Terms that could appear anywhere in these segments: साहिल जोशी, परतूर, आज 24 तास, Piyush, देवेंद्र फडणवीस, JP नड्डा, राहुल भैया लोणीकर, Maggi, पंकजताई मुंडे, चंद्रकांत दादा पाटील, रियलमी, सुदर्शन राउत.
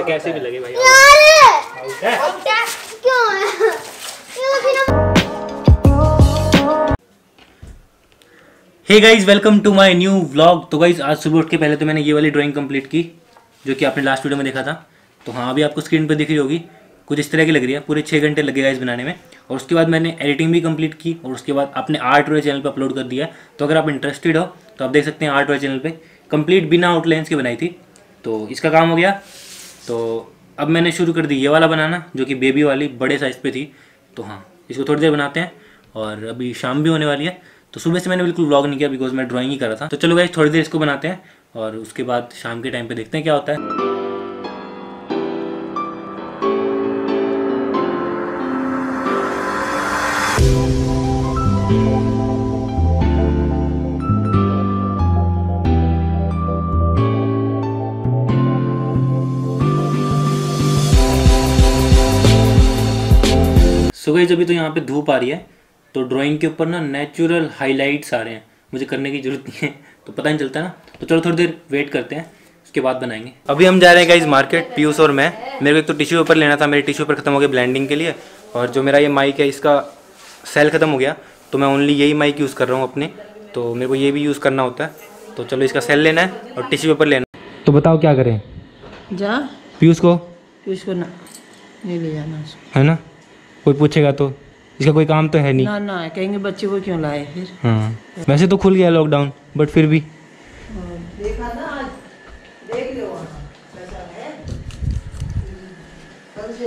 से कैसी भी लगे भाई यार क्यों है। Hey guys welcome to my new vlog. तो गाइस आज सुबह उठ के पहले तो मैंने ये वाली ड्राइंग कंप्लीट की जो कि आपने लास्ट वीडियो में देखा था। तो हाँ अभी आपको स्क्रीन पर दिख रही होगी, कुछ इस तरह की लग रही है। पूरे 6 घंटे लगे गाइस बनाने में और उसके बाद मैंने एडिटिंग भी कंप्लीट की और उसके बाद अपने आर्ट वाले चैनल पे अपलोड कर दिया। तो अगर आप इंटरेस्टेड हो तो आप देख सकते हैं आर्ट वाले चैनल पे कंप्लीट बिना आउटलाइंस के बनाई थी। तो इसका काम हो गया। तो अब मैंने शुरू कर दी ये वाला बनाना जो कि बेबी वाली बड़े साइज़ पे थी। तो हाँ इसको थोड़ी देर बनाते हैं और अभी शाम भी होने वाली है। तो सुबह से मैंने बिल्कुल व्लॉग नहीं किया बिकॉज मैं ड्राइंग ही कर रहा था। तो चलो गाइस थोड़ी देर इसको बनाते हैं और उसके बाद शाम के टाइम पर देखते हैं क्या होता है। सो गाइस अभी तो यहाँ पे धूप आ रही है तो ड्राइंग के ऊपर ना नेचुरल हाईलाइट्स आ रहे हैं, मुझे करने की जरूरत नहीं है तो पता नहीं चलता ना। तो चलो थोड़ी देर वेट करते हैं उसके बाद बनाएंगे। अभी हम जा रहे हैं गाइस मार्केट, पीयूष और मैं। मेरे को एक तो टिश्यू पेपर लेना था, मेरे टिश्यू पेपर खत्म हो गया ब्लेंडिंग के लिए और जो मेरा ये माइक है इसका सेल ख़त्म हो गया तो मैं ओनली यही माइक यूज़ कर रहा हूँ अपने। तो मेरे को ये भी यूज़ करना होता है तो चलो इसका सेल लेना है और टिश्यू पेपर लेना है। तो बताओ क्या करें? जा पीयूष को ना नहीं ले जाना है ना, कोई पूछेगा तो इसका कोई काम तो है नहीं ना कहेंगे बच्चे को क्यों लाए फिर। हाँ वैसे तो खुल गया लॉकडाउन बट फिर भी देखा ना आज देख लो कैसा है। कल से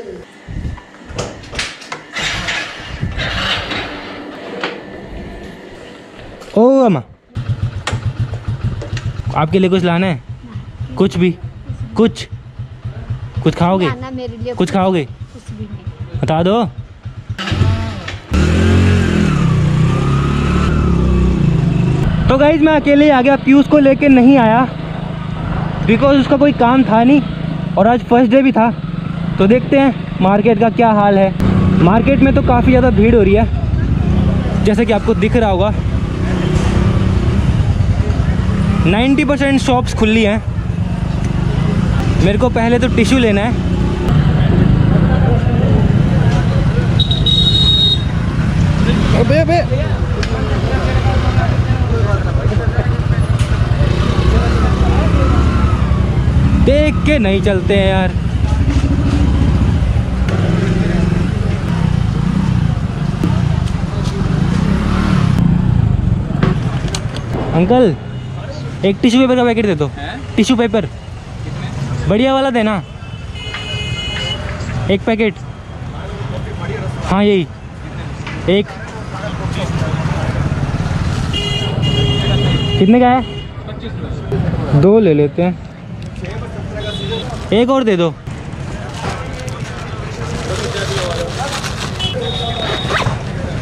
ओ अम्मा आपके लिए कुछ लाना है? कुछ भी कुछ खाओगे? मेरे लिए कुछ खाओगे? कुछ भी नहीं बता दो। तो गाइज मैं अकेले ही आ गया, पीयूष को लेके नहीं आया बिकॉज उसका कोई काम था नहीं और आज फर्स्ट डे भी था। तो देखते हैं मार्केट का क्या हाल है। मार्केट में तो काफ़ी ज़्यादा भीड़ हो रही है जैसे कि आपको दिख रहा होगा। 90% शॉप्स खुली हैं। मेरे को पहले तो टिश्यू लेना है। अबे देख के नहीं चलते हैं यार। अंकल एक टिश्यू पेपर का पैकेट दे दो। टिश्यू पेपर बढ़िया वाला देना एक पैकेट। हाँ यही एक। कितने का है? 2 ले लेते हैं, एक और दे दो।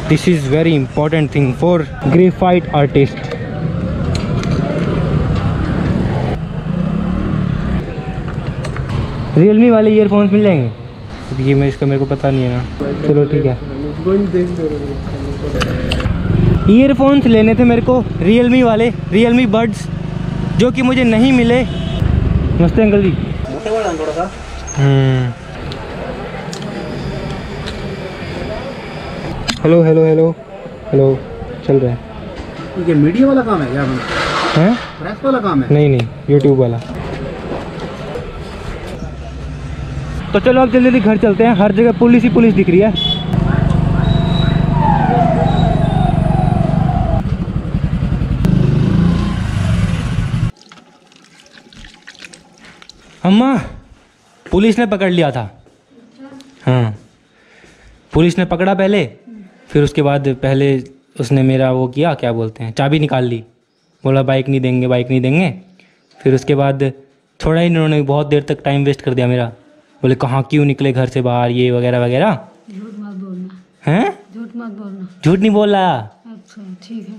This is very important thing for graphite artist. रियलमी वाले ईयरफोन्स मिल जाएंगे? अब ये मैं इसका मेरे को पता नहीं है ना। चलो ठीक है। ईयरफोन्स लेने थे मेरे को रियलमी वाले, रियलमी बड्स जो कि मुझे नहीं मिले। नमस्ते अंकल जी। थोड़ा सा हेलो हेलो हेलो हेलो चल रहा है। ये मीडिया वाला काम है क्या? हैं प्रेस वाला काम है? नहीं नहीं यूट्यूब वाला। तो चलो अब जल्दी घर चलते हैं। हर जगह पुलिस ही पुलिस दिख रही है। अम्मा पुलिस ने पकड़ लिया था। हाँ पुलिस ने पकड़ा पहले, फिर उसके बाद पहले उसने मेरा वो किया क्या बोलते हैं चाबी निकाल ली। बोला बाइक नहीं देंगे बाइक नहीं देंगे। फिर उसके बाद थोड़ा ही इन्होंने बहुत देर तक टाइम वेस्ट कर दिया मेरा। बोले कहाँ क्यों निकले घर से बाहर ये वगैरह वगैरह। झूठ मत बोलना। हैं झूठ मत बोलना। झूठ नहीं बोला। अच्छा ठीक है।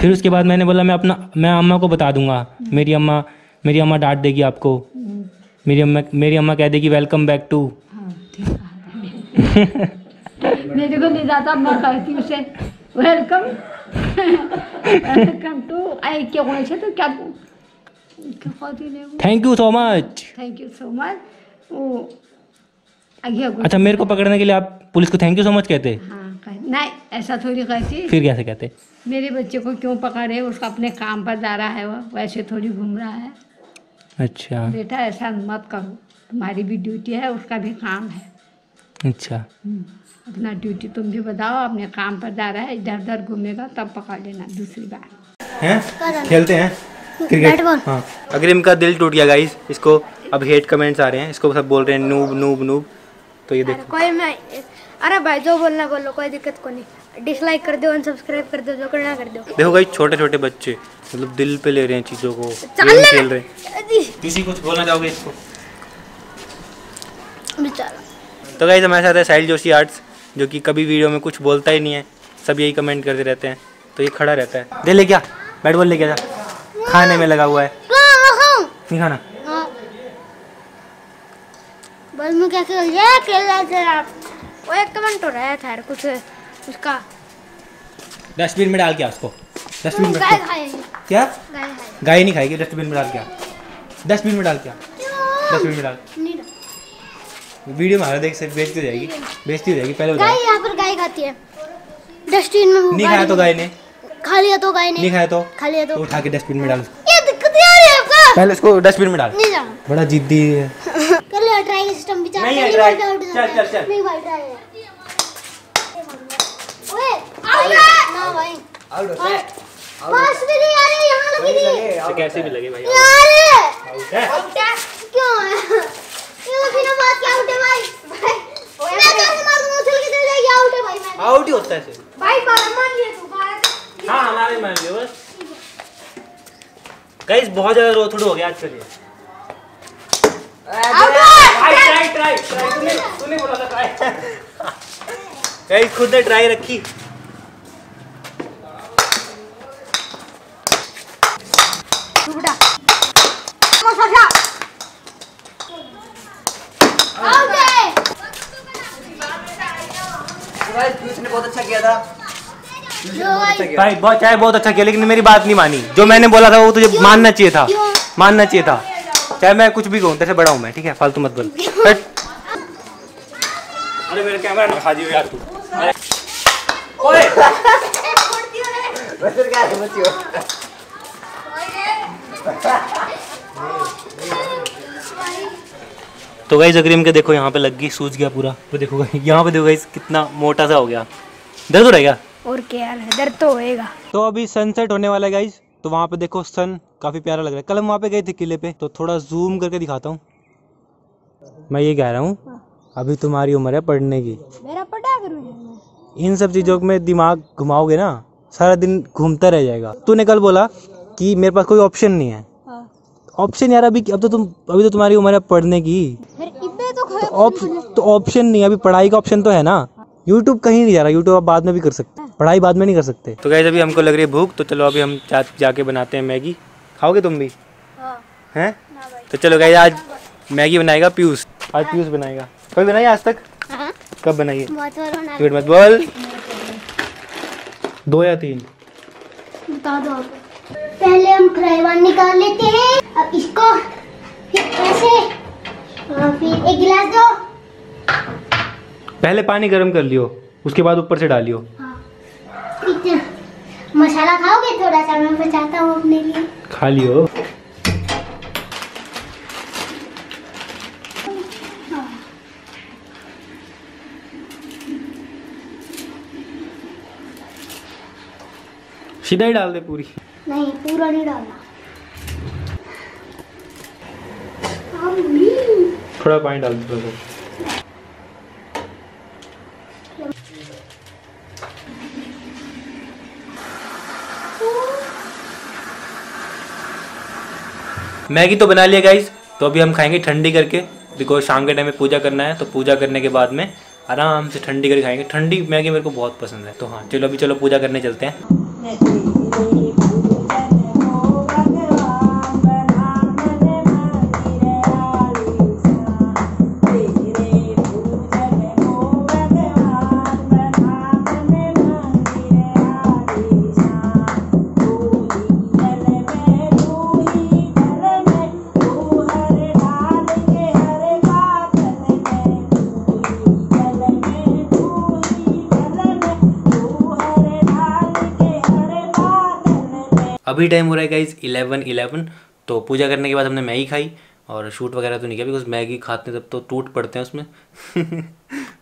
फिर उसके बाद मैंने बोला मैं अम्मा को बता दूंगा, मेरी अम्मा डांट देगी आपको। मेरी अम्मा कह देगी वेलकम बैक टू। मेरे को नहीं जाता मैं कहती उसे वेलकम वेलकम टू आई क्या बोले तो क्या थैंक यू सो मच अच्छा, मेरे को पकड़ने के लिए आप पुलिस को थैंक यू सो मच कहते? हाँ, नहीं ऐसा थोड़ी कहती। फिर कैसे कहते? मेरे बच्चे को क्यों पकड़े, उसका अपने काम पर जा रहा है, वो वैसे थोड़ी घूम रहा है। अच्छा बेटा ऐसा मत करो, तुम्हारी भी ड्यूटी है, उसका भी काम है। अच्छा अपना ड्यूटी तुम भी बताओ, अपने काम पर जा रहा है, इधर उधर घूमेगा तब पकड़ लेना दूसरी बार। खेलते हैं क्रिकेट। हाँ अग्रिम का दिल टूट गया गाइस, इसको अब हेट कमेंट्स आ रहे हैं, इसको सब बोल रहे हैं नूब नूब नूब। तो ये देखो कोई मैं, अरे भाई जो बोलना बोलो, कोई दिक्कत को नहीं। डिसलाइक कर दो, अनसब्सक्राइब कर दो, जो करना कर दो। देखो गाइस छोटे छोटे बच्चे मतलब दिल पे ले रहे हैं चीजों को, खेल रहे हैं। किसी कुछ बोलना चाहोगे इसको? तो गाइस हमारे साथ है साहिल जोशी आर्ट्स, जो कि कभी वीडियो में कुछ बोलता ही नहीं है, सब यही कमेंट करते रहते हैं। तो ये खड़ा रहता है, दे ले क्या बैट बॉल ले क्या, खाने में लगा हुआ है, नहीं खाना। बस मैं कैसे वो एक कमेंट हो रहा है था कुछ उसका, डस्टबिन में डाल के उसको, डस्टबिन में गाय खाएगी क्या? गाय नहीं खाएगी, डस्टबिन में डाल के, डस्टबिन में डाल के, डस्टबिन में डाल। वीडियो में देख से बेचती जाएगी, बेचती जाएगी। पहले गाय यहाँ पर गाय खाती है, डस्टबिन में नहीं खाया तो गाय ने खा लिया, तो गाय ने नहीं खाया तो खा लिया, तो उठा के डस्टबिन में डाल। ये दिक्कत आ रही है आपका, पहले इसको डस्टबिन में डाल। नहीं जा, बड़ा जिद्दी है। चलो ट्राई सिस्टम भी चल चल नहीं भाई ट्राई। ओए आउट ना भाई, आउट पास भी नहीं आ रही, यहां लगी थी, कैसे भी लगे भाई यार, आउट है क्यों है ये बिना बात के आउट है भाई। मैं तो मार दूंगा, चल के चले जाएगी, आउट है भाई। मैं आउट ही होता है से भाई, मान लिया तू भारत। हां हमारे मान लिया बस। गाइस बहुत ज्यादा रो थोड़ा हो गया आज के लिए। तूने बोला था ट्राई, खुद ने ट्राई रखी। पीयूष ने बहुत अच्छा किया था भाई, बहुत चाहे बहुत अच्छा किया, लेकिन मेरी बात नहीं मानी। जो मैंने बोला था वो तुझे मानना चाहिए था, मानना चाहिए था। चाहे मैं कुछ भी कहूँ, तेरे से बड़ा हूँ मैं, ठीक है? फालतू मत बोल। अरे मेरा कैमरा ना खा दियो यार तू। ओए बस क्या है बच्चियों, तो गाइस अग्रिम के देखो यहाँ पे लग गई, सूज गया पूरा। तो देखो गाइस यहाँ पे, देखो गाइस कितना मोटा सा हो गया, दर्द हो रहेगा और क्या यार, दर्द तो होएगा। तो अभी सनसेट होने वाला है गाइस, तो वहाँ पे देखो सन काफ़ी प्यारा लग रहा है। कल हम वहाँ पे गए थे किले पे, तो थोड़ा जूम करके दिखाता हूँ। मैं ये कह रहा हूँ अभी तुम्हारी उम्र है पढ़ने की, मेरा पढ़ा करूँगी। इन सब चीज़ों में दिमाग घुमाओगे ना, सारा दिन घूमता रह जाएगा। तूने कल बोला कि मेरे पास कोई ऑप्शन नहीं है। ऑप्शन यार अभी, अब तो तुम, अभी तो तुम्हारी उम्र है पढ़ने की, तो ऑप्शन नहीं है अभी। पढ़ाई का ऑप्शन तो है ना, यूट्यूब कहीं नहीं जा रहा, यूट्यूब आप बाद में भी कर सकते, पढ़ाई बाद में नहीं कर सकते। तो गाइस अभी हमको लग रही है भूख, तो चलो अभी हम जाके बनाते हैं मैगी। खाओगे तुम भी? हैं? तो चलो गाइस आज मैगी बनाएगा पीयूष, आज पीयूष बनाएगा। कभी बनाई आज तक? कब बनाई है? मत बोल, दो या तीन बता दो। पहले हम फ्राई पैन निकाल लेते हैं, अब इसको फिर ऐसे, फिर एक गिलास दो। पहले पानी गर्म कर लियो, उसके बाद ऊपर से डालियो। मसाला खाओगे? थोड़ा सा मैं बचाता हूँ अपने लिए, खा लियो। सीधा ही डाल दे पूरी? नहीं पूरा नहीं डालना, थोड़ा पानी डाल दो। मैगी तो बना लिया गाइस, तो अभी हम खाएंगे ठंडी करके, बिकॉज शाम के टाइम में पूजा करना है, तो पूजा करने के बाद में आराम से ठंडी करके खाएंगे। ठंडी मैगी मेरे को बहुत पसंद है। तो हाँ चलो अभी चलो पूजा करने चलते हैं। अभी टाइम हो रहा है गाइज 11:11। तो पूजा करने के बाद हमने मैगी खाई और शूट वगैरह तो नहीं किया बिकॉज मैगी खाते तब तो टूट पड़ते हैं उसमें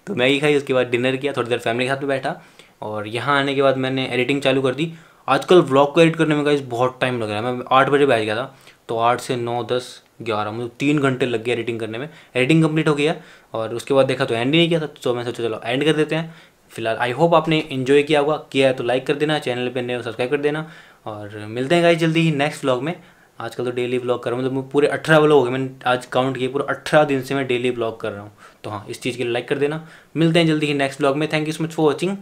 तो मैगी खाई, उसके बाद डिनर किया, थोड़ी देर फैमिली के साथ में बैठा और यहाँ आने के बाद मैंने एडिटिंग चालू कर दी। आजकल व्लॉग को एडिट करने में गाइज बहुत टाइम लग रहा है। मैं 8 बजे बैठ गया था तो 8 से 9, 10, 11 मुझे 3 घंटे लग गया एडिटिंग करने में। एडिटिंग कंप्लीट हो गया और उसके बाद देखा तो एंड ही नहीं किया था, तो मैं सोचा चलो एंड कर देते हैं। फिलहाल आई होप आपने एंजॉय किया होगा, किया है तो लाइक कर देना, चैनल पे नए हो सब्सक्राइब कर देना और मिलते हैं गाइस जल्दी ही नेक्स्ट व्लॉग में। आजकल तो डेली व्लॉग कर रहा हूँ, मतलब मैं पूरे 18 व्लॉग हो गए, मैंने आज काउंट किए पूरे 18 दिन से मैं डेली व्लॉग कर रहा हूँ। तो हाँ, इस चीज़ के लिए लाइक कर देना। मिलते हैं जल्दी ही नेक्स्ट व्लॉग में। Thank you so much for watching.